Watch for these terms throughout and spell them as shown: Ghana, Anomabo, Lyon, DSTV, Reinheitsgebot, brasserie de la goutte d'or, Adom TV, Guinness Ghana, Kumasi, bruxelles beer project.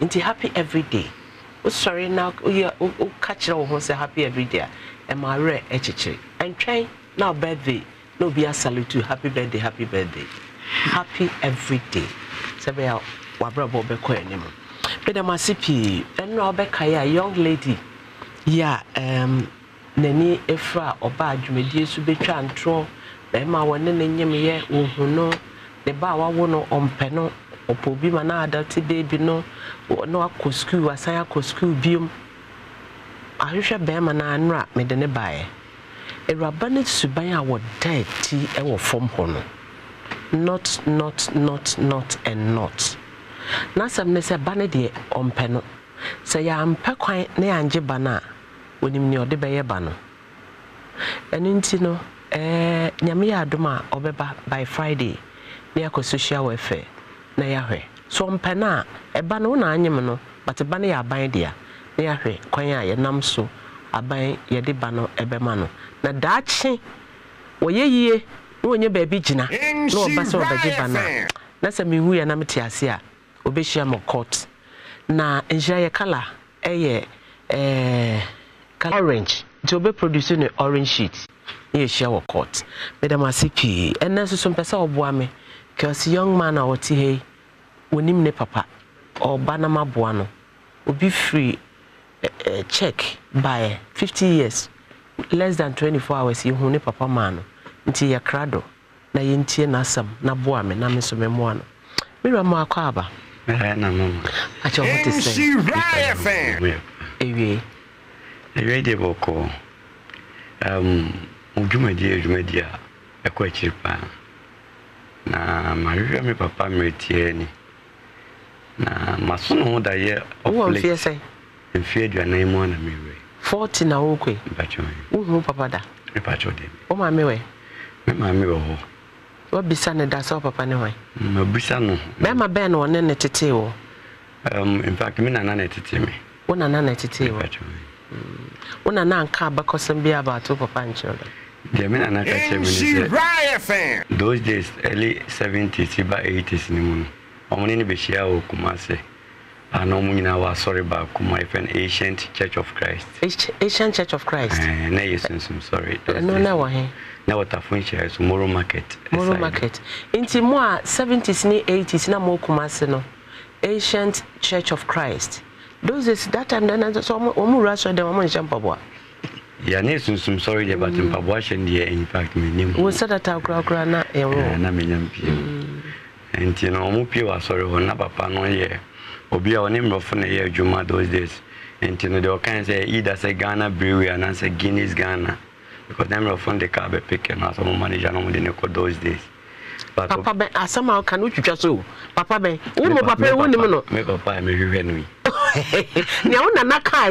Inti happy every day. Oh sorry now yeah oh catch your home say happy every day. And my rare echichi. And train now birthday. No be a salute to happy birthday, happy birthday. Happy every day. Sebea wabrabo be ko enemu. Beda masipi enra obekaya young lady. Yeah, Nani Efra Oba Jumedi Subicha and Tro, Bema Wanenye, Uhuno, the Bawa Wono on Peno, Opobi Mana, Dirty Baby no, or no Coscu, Asaya Coscu Bium. I wish a Bemana and Rap made an ebay. A rabbinic Subaya were dead tea and were from Hono. Not. Nasam Nessa Banadi on Peno. Say I am Pequine Neanje Bana. When you know the Bayer Banner. And in no, Namia Duma, Obeba by Friday, near social welfare, Nayahe. So on Pana, a banana animal, but a banner are by dear, Nayahe, Quaya, your namso, a bay, your debano, a bemano. Now that's she, well, ye, no, your baby Gina, no, but so by banner. That's a mean we are Namitiasia, Obesham court. Now, enjoy your color, orange. Jobe producing an orange sheet. Near shower court. Madam Asipi, and Nancy some person or boame, because young man or tea, we name ne papa, or Banama Buano, will be free check by 50 years, less than 24 hours, you honey papa mano, into your crado, na yinti nasam, na boame, na miso memoano. Mira ma kwaba. At your what is saying. The radio vocal, Ujumedia, a quachipa. Na Maria, my papa, Mertiani. Now, my son, who died and feared your name on a mirror. 14 hour quick, but you know, papa, a patch of them. Oh, my mirror, my mirror. What beside that's all, papa, no way. No, Bissano, Mamma Ben, one and a tail. In fact, me and an attitude. One and an attitude. Una nanka bakosan bia ba to papa nchiro. Gemina na kache mini. Those days early 70s ba 80s ni mun. Omoni ni beshia okumase. Ano munyina wa sorry ba kuma even ancient church of Christ. Ancient church of Christ. Na yesunsun sorry. No na wa he. Na watafun share so Moro Market. Moro Market. Inti mo 70s ni 80s na mo kumase no. Ancient church of Christ. Those is that time then I saw rush on the woman champabwa. Yeah, I'm sorry about the Pabwash and the in fact me name. We said that our grana and you know Mupia sorry on Papa no year. Obia on him of a year Juma those days. And you know the can say either say Ghana brewery and answer Guinness Ghana. Because them of the car be picking as a manager those days. But Papa Ben I somehow can you just so Papa Ben Papa wouldn't make papa me. Now, Nanaka,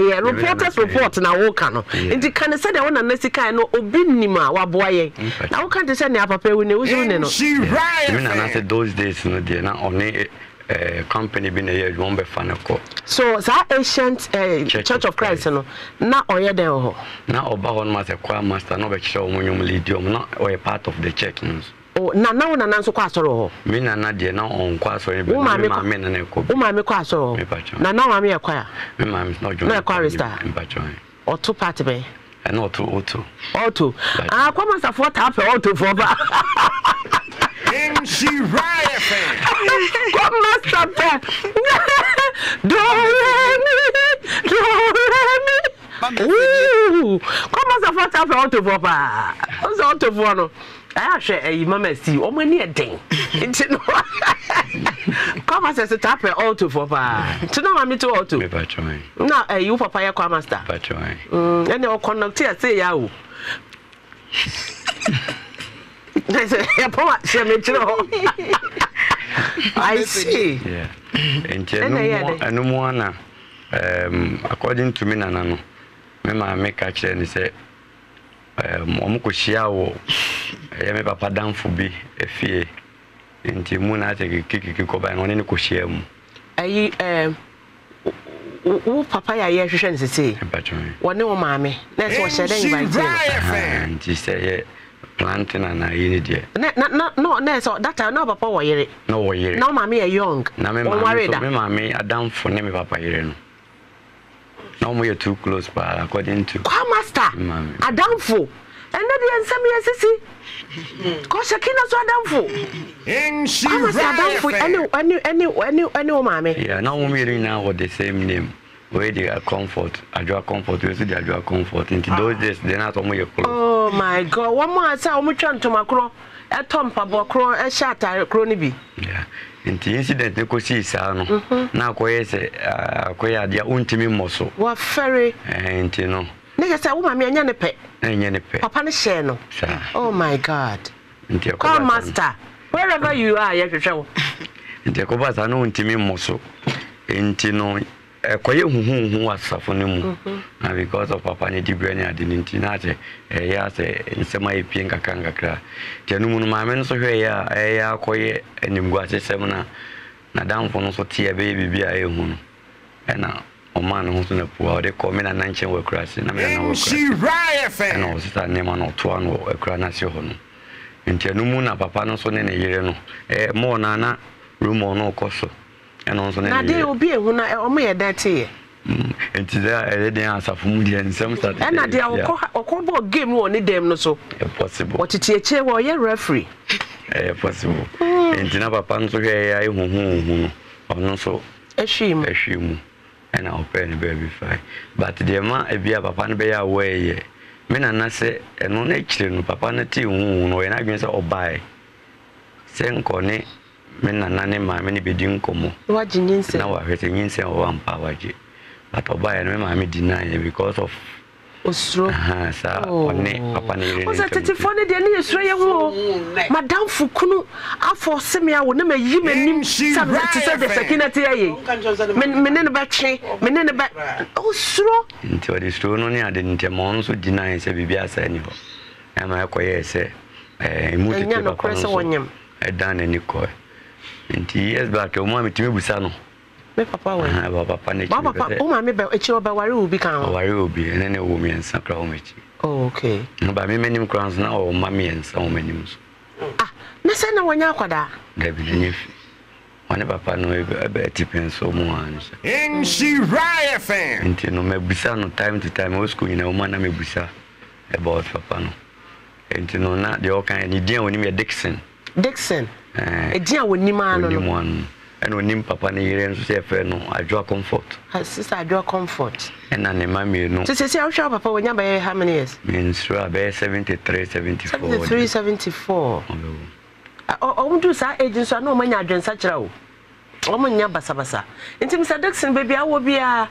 reporters now, Okano. And the kind of said, I want a Nessica no Obinima, or boy. Now, can't they send their paper when they was in? She right. Those days, no, dear, not only a company being a year, one by Fanako. So, that ancient Church of Christ, no, not Oya Deo. Now, Obaron Master, Choir Master, no, but show when you lead you, not or a part of the church. Oh, now, Nananso Quasoro. Mina Nadia, now on Quasoro, but my men and a cook. Oh, my Quasoro, now I'm a choir. My is not your chorister, but join. Or two party bay. And not two or two. Or two. I come as a fourth half or two for back. And she riot. Come, Master Pet. Don't let me. Come as a fourth half or two for back. What's all to follow? I share a mamma see, or many a day. Come as a tapper all to for pa. To know I'm too old to be patchoy. No, a you for fire, come master. Patchoy. And your conductor say, Yahoo. There's a poet, I see. Yeah. And no more, according to me, Nanano, Mamma may catch and say. Omukushiao, Yame Papa Danfubi, a fee, and Timuna take a kick by on any cushion. Papa, I shouldn't say, but no, mammy, that's what she said. And she said, planting and I need it. No, so that I know Papa were no way. No, Mammy, a young. No, Mammy, I down for name Papa. No, we are too close, but according to come, Master, Mammy, I down for. And then send me a sissy. Cause I cannot so down for. I knew, Mammy. Yeah, now we are now with the same name. Where they are comfort, I draw comfort, you see, I draw comfort. Into those days, they're not only your clothes. Oh my God, one more, I saw much on to my crow, a tomp, a bocro, a shatter, a crony. Yeah, and the incident, they could see, Sano. Now, Quayas, their own to me, Mosso. What ferry, and you know, niggas, I want my Yanape, and Yanape, upon a channel. Oh my God, call Master, wherever you are, you have to show. And the Cobas are known to me, Mosso, and you know. Who was suffering because of Papa Nidibrania didn't Tinate, a yas in semi pinka kangra. Tenumun, my men so here, a coy and Imguache Semana, Madame Fonoso Tia baby be a moon. And now, a man who's in a poor, they call me a nanchin were crashing. I mean, she riot and all that name on Tuan or a cranasio. In Tenumun, a Papa no son in a yerno, a more nana, room or no coso. Now they will be a that year. And today they answer for me and some stuff. And they are a combo game only them, no so possible. What it is a referee possible. And never panso here, I or no so a shame, and I'll pay the baby fine. But the man be a papa and be away. Men and I say, and no nature, papa, and a tea moon, or an agnes or buy. Send Cornet. Nanane mammy bedin como. What you mean, now I was in say one power. But Oba and mammy deny because of Osro. Was that funny? The only Australia war, Madame Fukunu, I for semi I would never human some right to say the second men a battery, men in a back. Osro until the stone only I didn't a month who denies a BBS anymore. And my acquire say, I moved to the question on him. I done any coy. Yes, but your mammy to me, Busano. Papa, oh, mammy, but it's your Bawari will become where you will be, and any woman and some crown. Oh, okay. By me, many crowns now, or mammy and some menus. Ah, Nassana, when you're quite that. Debbie, one of Papa no Betty Penso Moans. And she riot fan. Until no Mabusano time to time, old school in a woman, I may busa about Papa. And you know, not the all kind of idea when you meet Dixon. Dixon. A dear with Niman and when Nim Papa Niran say, no, I draw comfort. Her sister, I draw comfort. And an mammy, no, to say, I'll show Papa when you buy how many years? Means Rabbi 73, 74. 73, 74. Oh, do sir agents are no money against such row. Oh, my Basabasa. And Mr. Dixon, baby, I will be a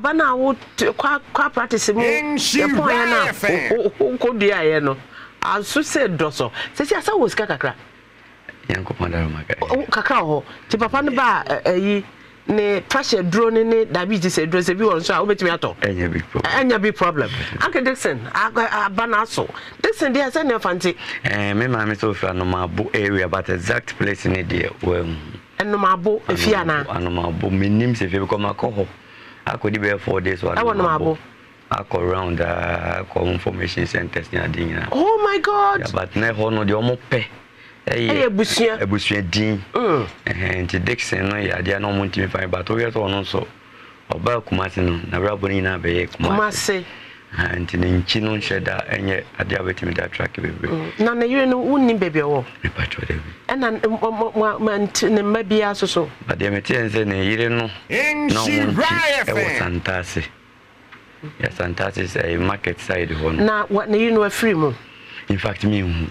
banner would quite practice a moon. She could be a no. I'll say, Dosso. Says, I saw was Kakakra. Kakao, Tipapa, ne pressure drone in it, diabetes, dress a view on so I'll bet me at all. And you'll be problem. Uncle Dixon, I ban also. Dixon, dear, send your fancy. And my mammy so for Nomabo area, but exact place in India. Well, and Nomabo, Fiana, and Nomabo, minims if you become a coho. I could be 4 days one. I want Nomabo. I go around the information centers near dinner. Oh my God! But never know the omo pay. Hey, a bushia din. And the Dixon, no, yeah, they are no money to find, but we are on also. About Kumatin, Narabonina, Kumasi, and in Chinon Shedda, and yet I dare wait with that track. None of you know, wouldn't baby all. And then, maybe also so. But the materials in a year, no, Santasi. Yes, Santasi is a market side one. Now, what do you know a free moon? In fact, me.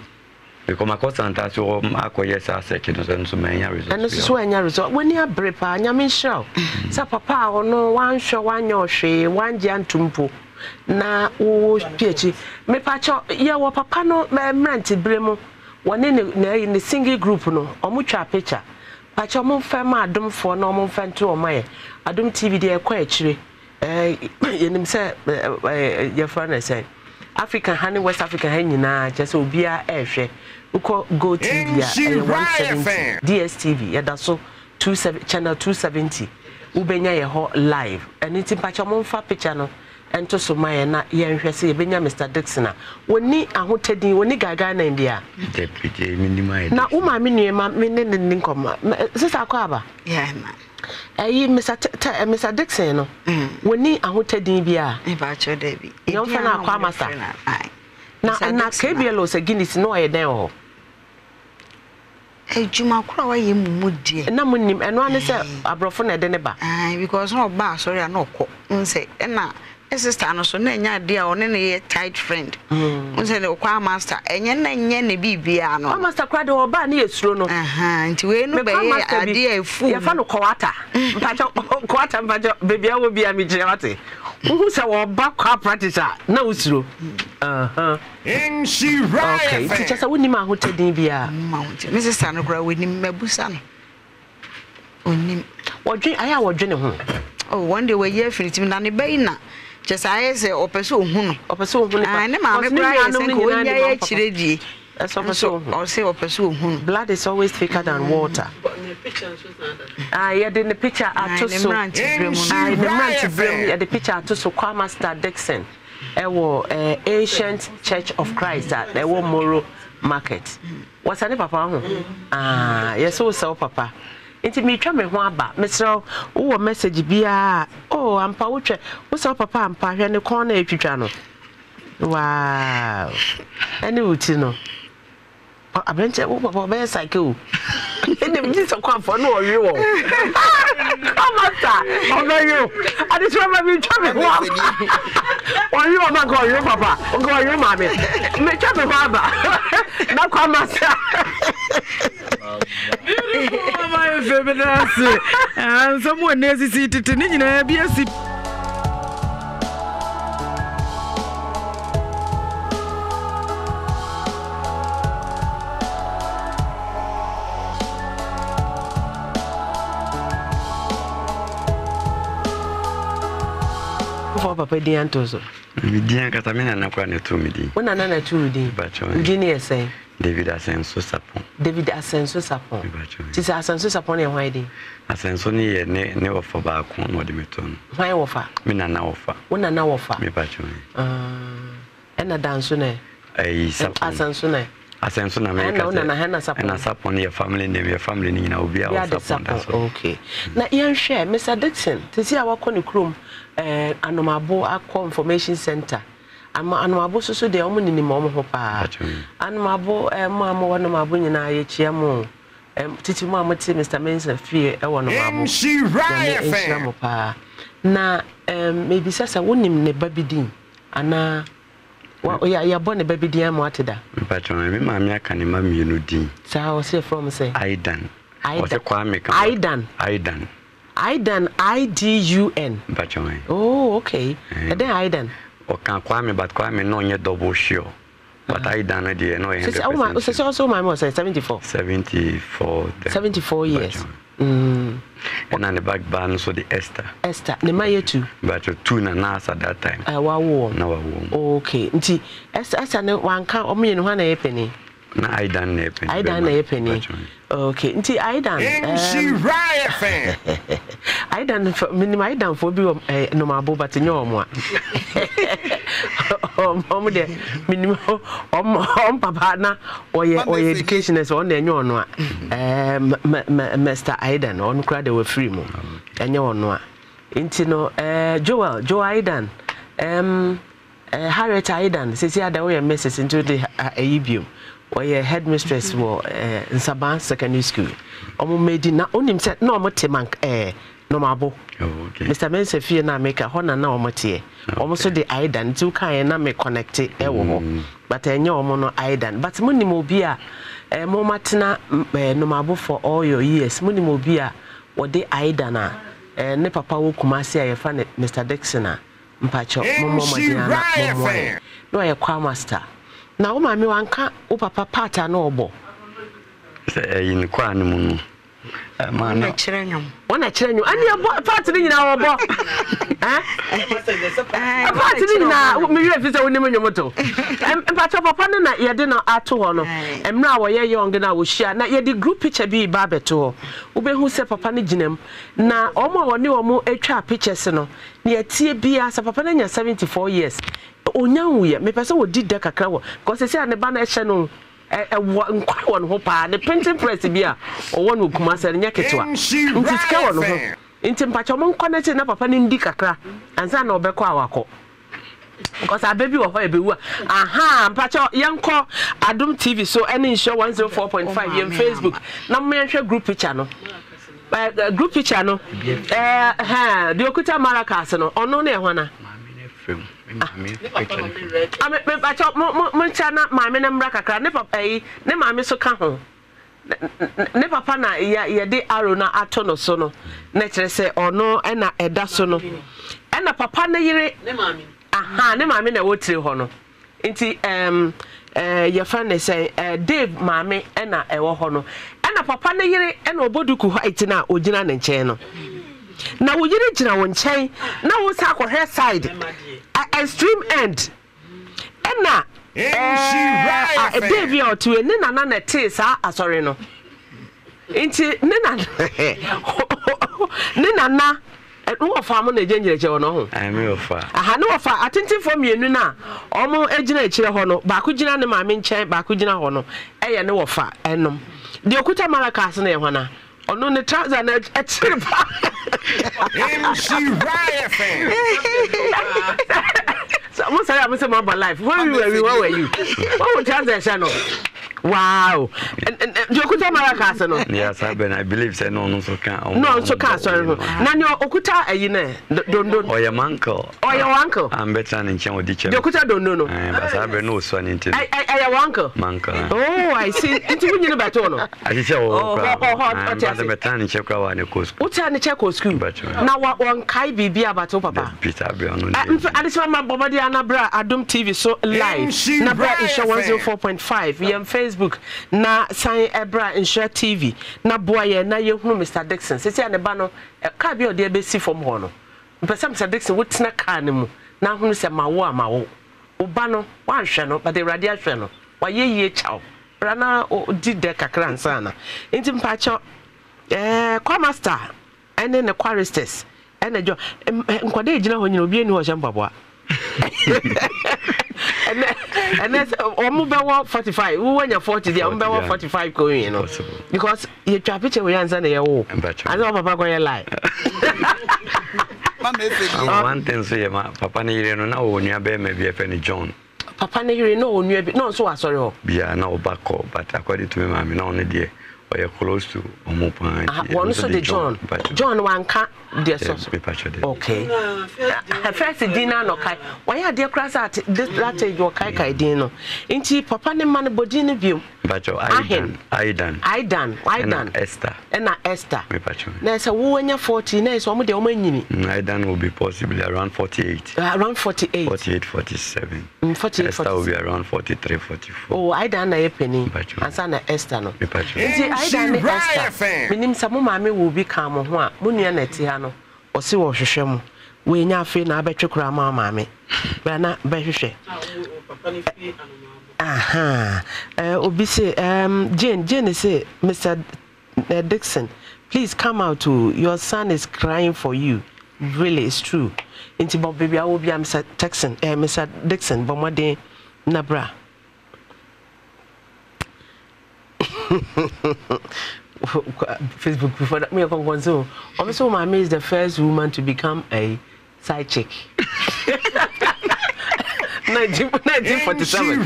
Because my cousin has to work for years as a kid, and so many years. And this is when you resort when you are brave, and you mean show. So, Papa, or no one show one your she, one giant tumpo. Now, oh, Pietri, me patcho, yeah, what Papa no, my menti bremo, one in the single group, no, or much a picture. Patcho, mon femme, Adom for no mon fan to my Adom TV, dear, quietly. In himself, your friend, say. African honey, West African honey, na just obia airshare. We call Go TV, 170 DSTV. Yeah, that's so 270 channel 270. Ubenya ye ho live. And it's in patch among far picture no. and to so my na yen hwese benya Mr. Dixon a woni ahotadin woni gaga na ndia deputy minimum na o ma me nuema me ne ne nkoma sister akwa yeah ma eh Mr. Dixon no woni ahotadin bia e ba cho da bi yon fa na akwa masa na KBL se Guinness no e den ho ejuma kura wa ye mumudie na munim eno ane se abrofo na de ne ba because no ba sorry na okọ nse na sister no so na nya de a one ne ye tight friend nse ne okwa master enye na enye ne bibia no master kura de oba na yesuro no aha nti we no ba ye ade a fu ye fa no kwata mpacho kwata mpacho bibia wo bia mi gire wate wo se wo ba kwa practice na usuro aha in she right okay teacher sa woni ma hotedin bia mount Mrs. Sanokra woni mabusa no onim wodwen aya wodwen ne ho oh one day we year finitim na ne bayina just I say opeso ohunu ah ne ma me bra say ko nya ye chiredi that's opeso or say opeso ohunu blood is always thicker than water ah yeah the picture atoso the picture atoso kwa Master Dixon Ancient Church of Christ at the Moro Market. What's her name, Papa? Ah, yes, so so, Papa. It's me, come and wamba, Mr. Oh, message be oh, I'm Paucha. What's up, Papa? I'm Pacha in the corner if you channel. Wow, and you know. I bent over my cycle. And the minister come for no you. Come on, no you. I just remember me trouble. Oh, you are not going, your papa. Oh, go your mammy. Me trouble, papa. Now come, master. Beautiful, my feminist. And someone necessitated to need a BSC. Papa Diantoso. Dian Catamina n'a pas de midi. On a un tour de Guinée. David Ascenso Sapon. David Ascenso Sapon. C'est Ascenso Sapon et Wadi. Ascensoni est né au Fabacon ou de Meton. Why offer? Minana offer. On a un offer. Mais pas de un dansonnet. Ascensonnet. Ascension America. On a un sapon. On a sapon et famille de mes familles n'a pas de sapon. Ok. Na un cher, Mr. Dixon, tu sais avoir connu Chrome. Anomabo Aqua Information Center. Anomabo so de omo ni mo ho pa. Anomabo mo wa no mabo nyina ye chia mo. Titi mo amoti Mr. Mensa fie e wo no mabo. She right pa. Na maybe sasa wonim ne babidin ana wa ya bone babidin am atida. Patron me maami aka ne maami no din. Sa o se from say Aidan. Aidan. Idun. Oh, okay. And then Idun. Or can't quame, but quame no yet double sure. But Idun, I did no. It's also my mother, 74. 74. 74 years. And on the back band, so the Esther. Esther, the Maya too. But you two and us at that time. I won't. No, I won't. Okay. Esther, no one can't only in one a penny. I done a penny. Okay, nti I done. She right fan. I done for minimum. I done for be no mabo but nyo mo. Omo de minimum. Om papa na oye education is on the nyo no. Mr. Aidan on crowd they were free mo. Nyo no. Nti no Joe Aidan. Harriet Aidan. Sisi ada oye message into the ibium. Or your headmistress was in Saban Secondary School. Omo made na onim said no mote mank no mabo. Okay. Mr. Mensefie na make a hona na omote. Omo so the Aidan too kind na me connect e wo. But enye omo no Aidan. But muni mo bia mo matena no mabo for all your years. Muni mo bia wo the Aidan a ne papa wo Kumasi ayefa ne Mr. Dixon a mpacho mo mama no e kwa master. Now, mammy, one can't papa pattern or bow. Say, in the crown moon. Man, a chilling. One a chilling. And you bought party in our book. A party now, maybe if it's only your motto. And but of a partner, you did not at all. And now, a year young and I will share. Now, yet the group picture be Barbeto. Ube who said Papa Nijinum. Now, almost new or more HR pictures. Near TBS of Papa 74 years. Oh, no, yeah, maybe so did the cacao. Because they say on the banner channel. One hopa, the printing press beer, or one who commands and yaketwa. Into Scaron, into Pachamon connecting up upon Indicacra, and Zano Bequaco. Because I baby or baby, aha, Pacho, young call Adom TV, so any show 104.5 in Facebook. Now, me group channel. Group channel, the Okuta Maracasano, or no, Newana. I talk Montana, my men and Bracca, never pay, never miss a cajon. Never pana, ya de Arona Atono sono, Netresse or no, and a dasono. And a papa nere, aha, ne mammy, a wood tree honor. Inti, your friend say, Dave, mammy, and a wohono. And a papa nere, and Oboduku Haitina, Ujina and Cheno. Now we didn't know when chain. Now we saw her side, extreme end. And now, a baby or two, and then another taste. Sorry, no. Into Nana, Nana, and no farmer, a ginger, no. I know for I think for me, Nuna, almost a ginger honor, Bakujina, my main chair, Bakujina honor, a no offer, and no. The Okuta Maracas, Newana. On ne trouser and a trip. So I must say, I must about my life. Where were you? What would trouser channel? Wow. And Okuta Maracasano? Yes, I believe so. No, so can't. No, so can't. Sorry. Nanyo Okuta, a yine. Don't. Or your uncle. Or your uncle. I'm better than in Chamo Dicha. Okuta don't know. But I have no son into it. I have uncle. Uncle. Oh, I see. Into when you're about to. I just say, oh, I'm better in Chakawa and the Coast. What's on the Chaco school? Now, what one Kai be about Papa? Peter, I just want my Bobadi and Abra Adom TV so live. Nabra is 104.5. We am face. Facebook na sign Ebra Insure TV na boye na yehu Mr. Dixon sisi ane bano ka bi odi ebesi form hono mpesa Mr. Dixon wotina ka ne mu na hunu se mawo amawo oba no wanhwe no but the radio hwe no wayeye chaw bra na di de kakra ansana nti mpacho kwa master ene ne choristers ene jo nkwade ejina ho nyina obi eni ho jambaboa and that's almost 45. Who when you're 40, they're almost 45 going, you know, because you trap it away and then you're old. I know Papa going to lie. One thing, say, Papa, you don't know when you're maybe a penny John. Papa, you know, no, so I sorry. Yeah, no, back up, but according to me, I'm not dear. Or close to Omopan. One so the John one can't dear source. Okay. First dinner no kai. Why are dear crass at this latte your kai dino? Inti Papa ne man bodini view. But I done. Esther. And Esther. There's a woo when you're 40 now, so I'm the Omani. I done will be possibly around 48. Around 48. 48, 47. 48. Esther will be around 43, 44. Oh, I done a penny. And son Esther no. I done Esther. My name Samu Mammy will be calm on one. Munia Netiano or see what she we now feel now better grandma, mammy. But not better. Aha, Obisi, Jane say, Mr. Dixon, please come out too. Your son is crying for you. Really, it's true. Into Bob baby, I will be Mr. Dixon, but my day, Nabra. Facebook before that, me a also, Mammy is the first woman to become a side chick. 1947.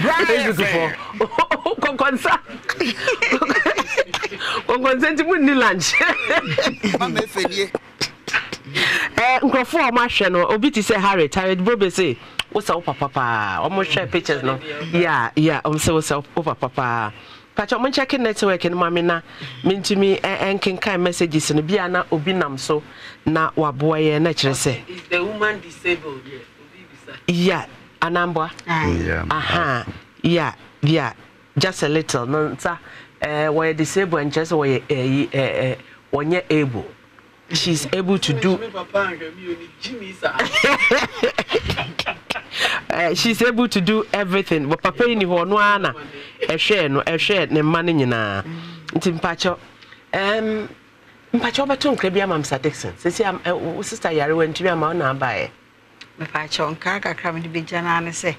Papa. Pacho mun check network in mamina mintumi enken kan messages no bia na obi nam so na waboye na kire se is the woman disabled here obi bisa yeah anambwa yeah aha yeah just a little no sir we disabled and just we onye able. She's able to do. She's able to do everything. But papa ni ho no ana e share ne mane nyina. Ntimpacho. Mpacho beto nkra bia mam sadection. Sisi am sister yare wantwi am na abae. Mpacho nka kakra me bi jana ne se.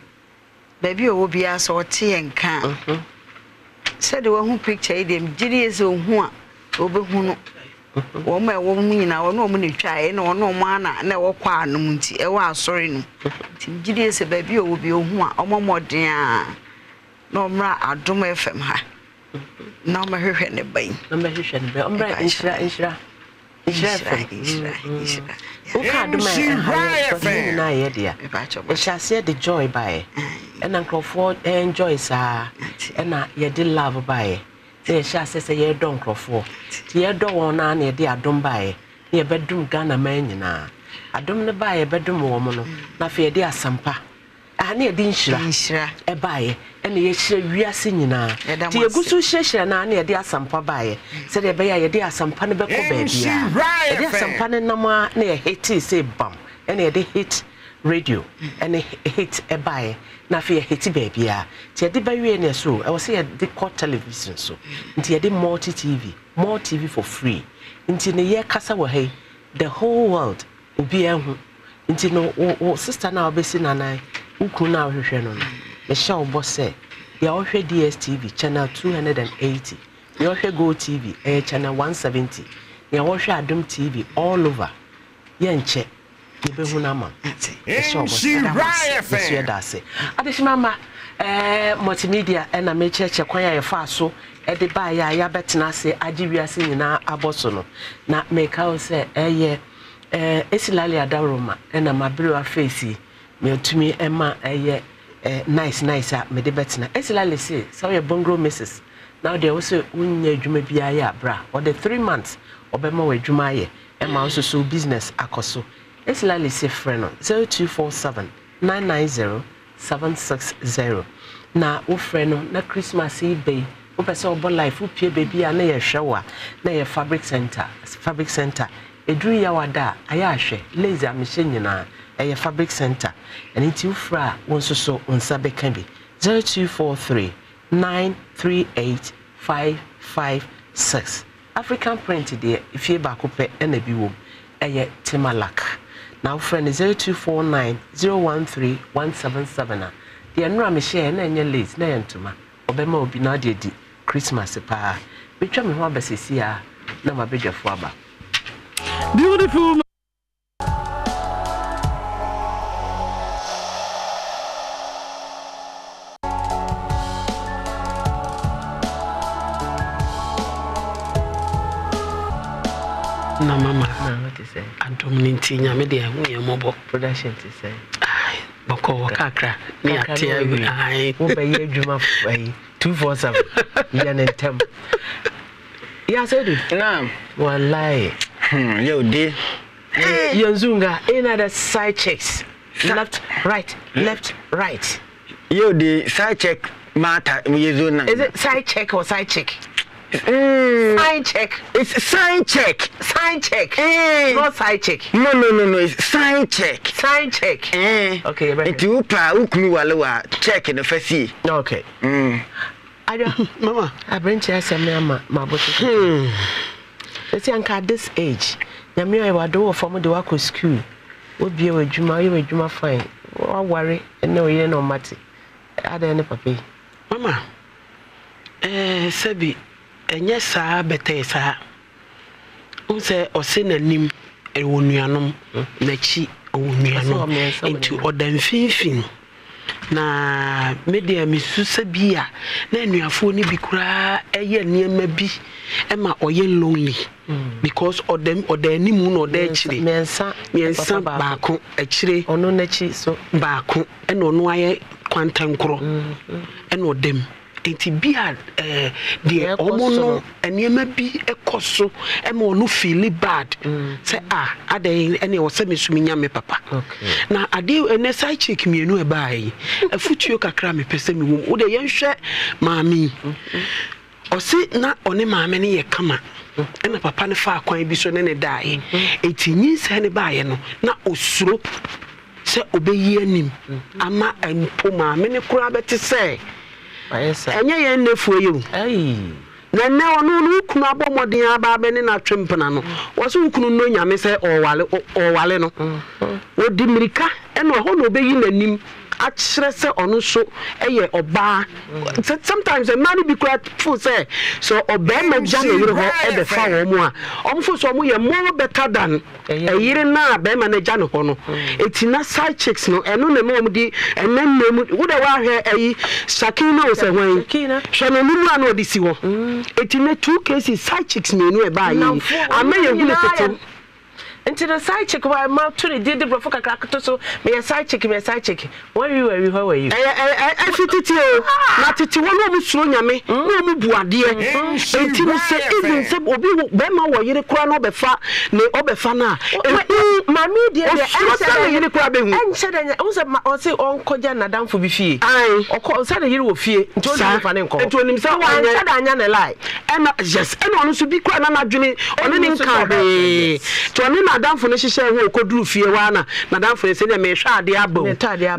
Baby owo bia so te enka. Mhm. Said the one who picture them genius ohu a obehunu. Woman, a woman, I no money try, no mana, never quite no money. I was sorry. Gideon's baby will be one or more dear. No, I don't know if I'm her. No, my hair and the bay. No, my hair and the bay. Umbra, Isra, Isra. Who can't do my idea? Which I said the joy by and Uncle Ford enjoys, sir, and I did love by. They shall say, ye don't crawl for. Ye don't want any idea, don't buy. Ye bedroom Ghana man, I don't buy a bedroom woman, not fear dear Sampa. I need dinshra, a buy, and ye shall be a singing now. Dear Gusu and I need dear Sampa buy, said a bay, dear Sampan Beco baby. Dear Sampan Nama near Haiti, say bum, and a hit radio, and a hit a buy. Na fear Haiti baby, ti ade bawie na so I was say the court television so nti ade more TV for free nti na ye kasa wo hey the whole world obi ehu nti no sister na obesi na nan ukru na hwehwe no me sha obo say ya ohwe DSTV channel 280 ya ohwe Go TV channel 170 ya ohwe Adom TV all over ye nche Behunama, multimedia and a mature choir faso at the Baya Yabetina say, Ajibia singing now abosono. Not make out say, ye, Esilalia Daroma, and a Mabua facey, me to me, Emma, a ye, nice at Medibetina. Esilali say, sorry, Bongo missus. Now they also unye Jumebia bra, or the 3 months, or Bemo Jumaye, Emma also so business akoso. It's Lally Sefreno 0247-990-760. Na Ufreno, na Christmas Eve Bay, Upeso Bon Life, Upia Baby, and a shower, nay a fabric center. A drew yawada, Ayashe, laser machine, a fabric center, and it's you fra, one so on Sabe can be 0243-938-556. African print today, if you back up and a bewomb, a Timalak. Now, friend is 0249-013-177. The Enram is share and your late name to my Obemo be not the Christmas pa. Betray me, Hobbes is here. No, my bigger father. Beautiful. No, Mama, what is it? Antominina, maybe I will mobile production to say. Aye, Boko, Kakra, near Tiago, aye, over your dream of 247. Yan and Temp. Yes, I do. No, one lie. Yo, dear. Yozunga, another side checks. Left, right. Yo, the side check matter. Is it side check or side check? Sign check. It's sign check. Sign check. Not side check. No. It's sign check. Sign check. Okay. It's you pa ukumi walewa check in the first year. Okay. I don't. Mama, I bring chairs and my boy. Let's say at this age, nyami I wado form the work school. We be we juma fine. I worry. No ye no matter. I don't papi. Mama. Sebi. And yes, sir, Betessa. Who said, or send a name, a wonianum, Nachi, a wonianum, into Odemfin. Na media Miss Susabia, then you are phony be cry a year near maybe Emma or ye lonely. Because or them or their moon or their chili, Mensa Baco, a chili, or no Nachi, so Baco, and on wire quantum crow, and or them. Enti bia de omo no enema bi ekoso e ma onu feel bad say aden ene wo se mesumi nya me papa na ade ene side check mienu e bae afutuo kakra me pese me wo de yenhwe maami o se na one maame ne ye kama ena papa ne fa kwan bi so ne ne dae etinyi se ne baaye no na osuro se obeyi anim ama empoma me ne kura beti se ayesa enye ye nefuo ye na ne ono no kunu abomodin aba be ne na twempena no wo se kunu no nyame se owale no odi mirika ena ho no obeyi nanim akyerɛ sɛ ɔno so ɛyɛ ɔbaa sometimes a man be quite full say so ɔbaa ma gya ne yere hɔ ɛbɛ fa wɔ mu a ɔmfo so ɔmo yɛ more better than ɛyere na bɛɛ ma ne gya ne hɔ no etina side chicks no ɛno na ɔmo di ɛnɛ na mu wo da wa hwɛ ɛyi Shakina wo sɛ hwan hwɛ no nunu ano ɔde si hɔ etina two cases side chicks mmienu ɛbaa yi ama yɛ hu ne tete into the side check why mouth to the did bro fuka kakato so me side check when you were how were you I fit it o na titi wo no musuro nyame no mu buade enti no se even se obi be ma wo yire kura no befa ne obefa na ma me dia dia enche yire kura be hu enche de wo se o se onkoja nadamfo bi fie ai o se de yire wo fie nto no fa ne nko nto nim se wa enche da anya ne lie ena yes ena onu so bi kura na adwene onu ne nka be to onu Madame Fone she ho kodru fie wa na Madame Fone se na me hwa ade aba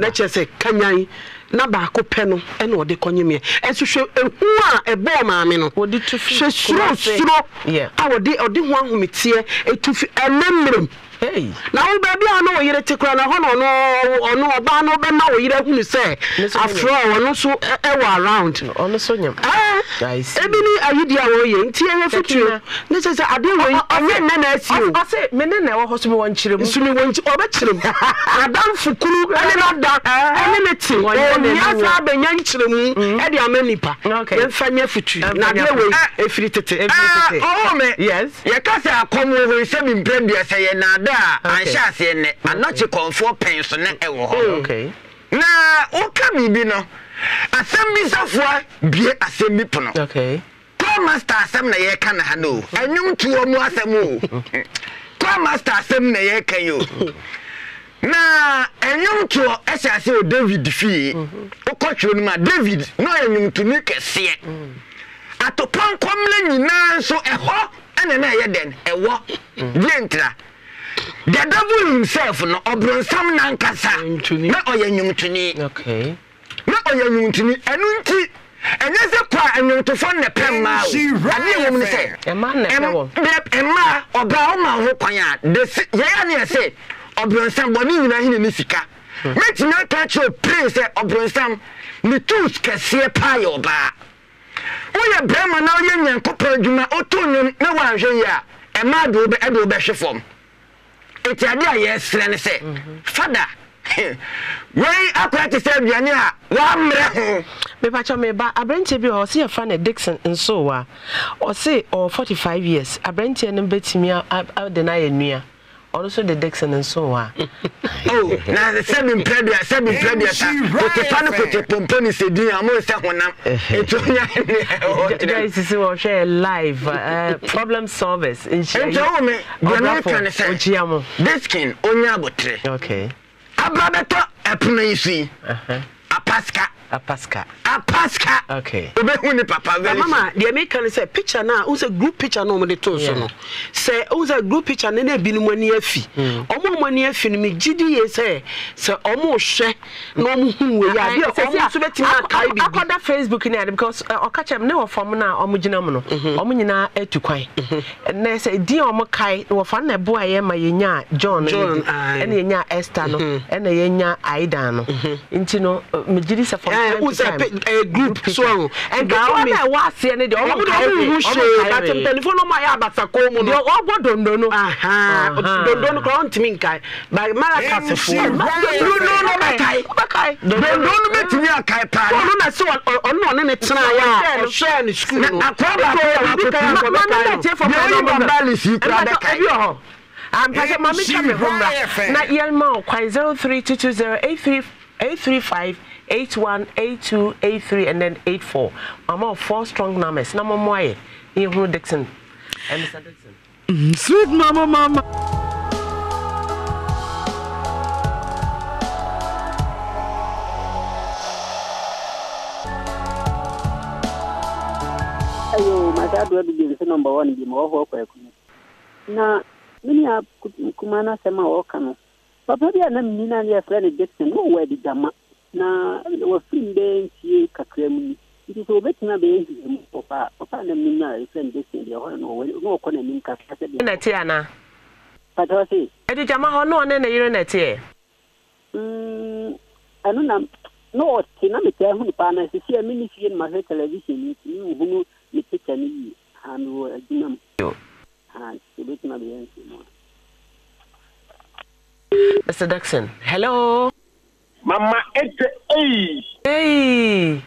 na chese kanyan na ba ko pe no e na ode konyeme enso hwe ehu a ebo ma me no ode tufi suro a ode ho ahomete etufi enemrem hey na wo ba bia na wo yire tekra na ho no oba no be na wo yire hu se afro wo no so e wa around ono so nyam guys ebini ayidi a wo ye ntie he futu ne se ade wo ye na na asi o ase me ne na wo ho so me won kiremu so me won oba kiremu adam fukuru ene na da ene ne ti ni asa be nyan kiremu e de amanipa ye fanya futu na de wo efiri tete oh me yes ye ka se akomo wo se me mprem bia se ye na Anshasene, anoche konfo pension ewo ho. Okay. Na o ka mi bi no. Asem bi safwa bie asem bi pono. Okay. Kwa master asem na ye ka na ha no. Anyum tuo mu asem o. Kwa master asem na ye kan yo. Na anyum tuo asase o David fi. O ko twere no ma David no anyum tu ni kese. Atopon komle nyina so eho ene na ye den ewo. Dientra. The devil himself no obronsom nankasa na oyanyumtuni okay na oyanyumtuni enunti enyese kwa enyumtofo ne pemma aneyum ne se ema ne wo ema oba o ma ho kwan a ye ne se obronsom bo ni nyina hine ne sika metina ka cho prince obronsom ni tus kase pa yo ba oya brema na oyanyankopɔ adwuma otonim na wanhwe ya ema do be hwefom yes, and say, Father, where I quite to save Yania, one man. Bepatch me by a brand to be or see a fan at Dixon and so or say, or 45 years, a brand to and bet me out denying me. Also the Dixon and so on. Oh, now the seven previous, the Panacote Pomponi said, dear, most of one. Guys, this is a live problem solvers. This skin, Onyabotre. Okay. Abrabata, a Punisi, a Pasca. Okay. Mama, the American say picture now. Who's a group picture normally told? Say who's a group picture? Nene binu mani efi. Omo mani efi ni GDA say omo she no omo huwe ya. Omo subeti na kaibi. Akoda Facebook ni adi because okache mne wafamu na omo jina mno. Omo jina etukai. Ne say di omo kai wafamu na boa yema yenya John. Ene yenya Esther no. Ene yenya Aida no. Inti no mjidi sa for. Who's a group so and I was saying it all telephone my no don't count me by Malacas don't make me a kai pa so on no try share in school I I'm passing my coming from that Yelmo 0322083835 81, 82, 83, and then 84. I'm all four strong numbers. Number one, you Dixon. And Mr. Dixon. Sweet mama. Hello, my Chadwa bibi number one bi mo ho kwa ku. Na mini ya kumana sema woka no. Papa bia na mini na ya friend Jackson no we di dama. Na wa finde ntie kakremu. Ndi so betina be yi papa. Papa na mini na friend Jackson dia ho no we no ko na mini ka sa bi. Na tie ana. Papa si. E di jama ho no na yire na tie. Anu na no ti na metia hu pa na si e mini fie ma se television ni hu ni picture ni anu ajinam. Mr. Jackson, hello. Mama, hey. Hey.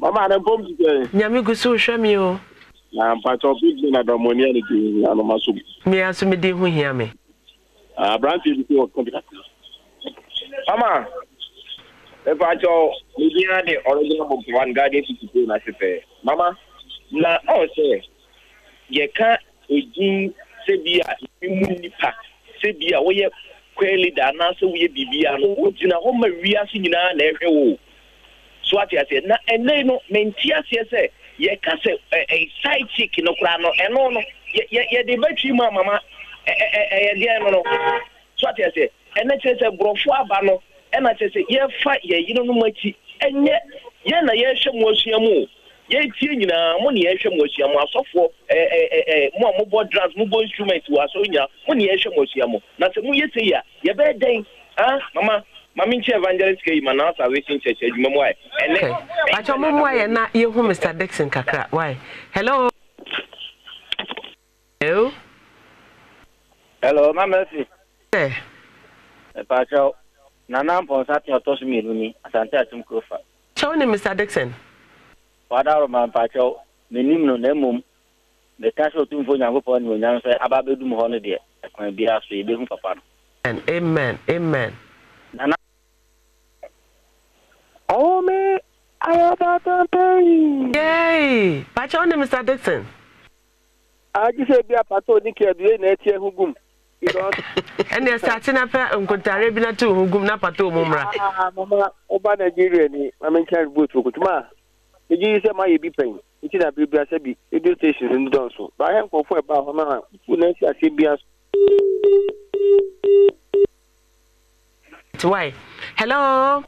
Mama, I'm going to go. Nyami gusu shami o. Na pato big na domoni ni ti na maso. Me aso me de hu hia me. Ah, branch is to computer. Mama. E pato media de original book one garden to na sepe. Mama, na o se. Ye ka ejin sebia imunipa sebia wo ye kweli da na se wo ye bibia no wo jina ho ma wiase nyina na ehwe wo so ati ase na enei no menti ase se ye ka se e side chick no kra no eno no ye de battery ma mama e de eno no so ati ase ene che se brofo aba no ena che se ye fa ye yino no machi enye ye na ye hwe mo asua mu yeti nyina mo ne ehwe mo hia mo asofo mo ambo drugs mo bo instrument wa so nya mo ne ehwe mo hia mo na se mo yeti ya ye be den ah mama mama nche evangelist ke ima na salvation church adwuma mo ai ene acho mo mo ai na ye hu Mr. Dixon kakra why hello hello hello mama si eh acho na na mpo sati otosu mi ni asante atum kofa cho ni Mr. Dixon Father of my patrol, the name no name, the castle to Funyagopo, and answer about the doom holiday. I be asked to be papa. And amen, amen. Nana. Oh, me, I have a pain. Yay, Patron, Mr. Dixon. I just said, be a patronic here, the next year who goom. And they're starting up and Cotarabina too, who goom up at two mumra. Mama, Oba Nigerian, I mean, can't boot for Kutma. You say my be pain. It is a Biblia Sabi, radio stations in Donso. But I am for about Hama, who next I see Bias. Why? Hello.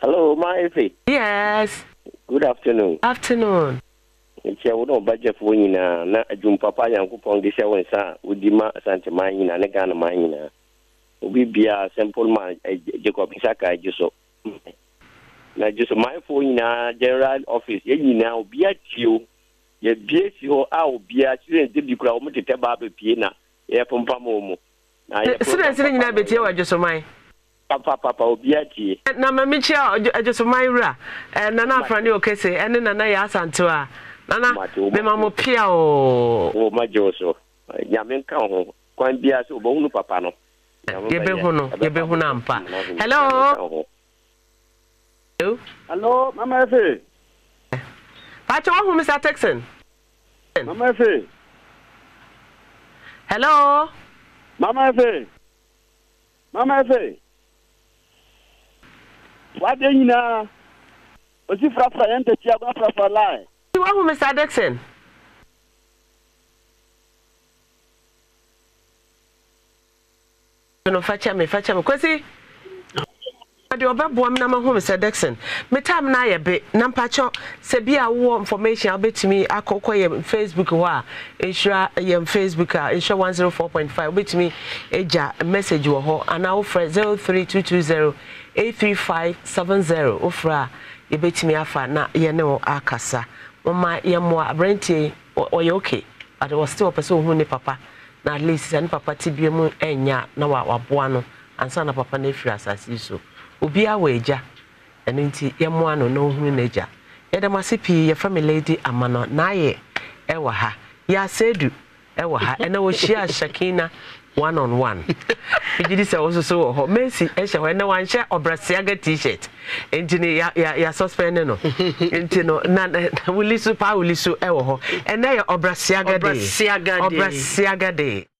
Hello, my Effie. Yes. Good afternoon. Afternoon. If you would not budget for winning a June Papa and Coupon this hour, would demand Santa Marina and a Ghana Marina. We be a simple man, Jacob Isaka, just so. Na just mindful in our general office. You now be at you. You be you. I will be at you. And you crowd me to tell Baba Piena. Yeah, from Pamomo. Students, you know, be here. I just mind. Papa, will be at you. Now, my Michelle, I just mind Ra. And Nana friend, you okay? Say, and then Nana yes and to her. Nana, me mama Pia o. My Joso. Yamin kano. Kwan biya so bono papa no. Yebe hono ampa. Hello. Hello, Mama Effie. Pacho, who Mr. Texan? Mama Effie. Hello, Mama Effie. Mama Effie. What do you know? Was you from French? You are from French. You are who Mr. Texan? No, fetch me. Quasi. Ade obebo am na mahu Mr. Dixon metam na ye be na mpacho se bia wo information obetimi akokọ ye Facebook ho a ehura ye Facebook a ehura 104.5 obetimi eja message wo ho ana wo frɛ 03220 83570 ofra ebetimi afa na ye ne wo akasa mama ye mo abrante o ye okay but was still person hu ne papa na at least ani papa tibie mu enya na wa boa no ansa na papa na efira asase so Obia weja eno nti yemo ano no hu neja yedamase pii ye family lady amano na ye ewa ha ya sedu ewa ha ena wo shia shakina one on one ejidi se wo so ho Messi ehye ho ena wan hye obrasiaga t-shirt enti ne ya suspend no enti no na wulisu pa wulisu ewo ho ena ye obrasiaga day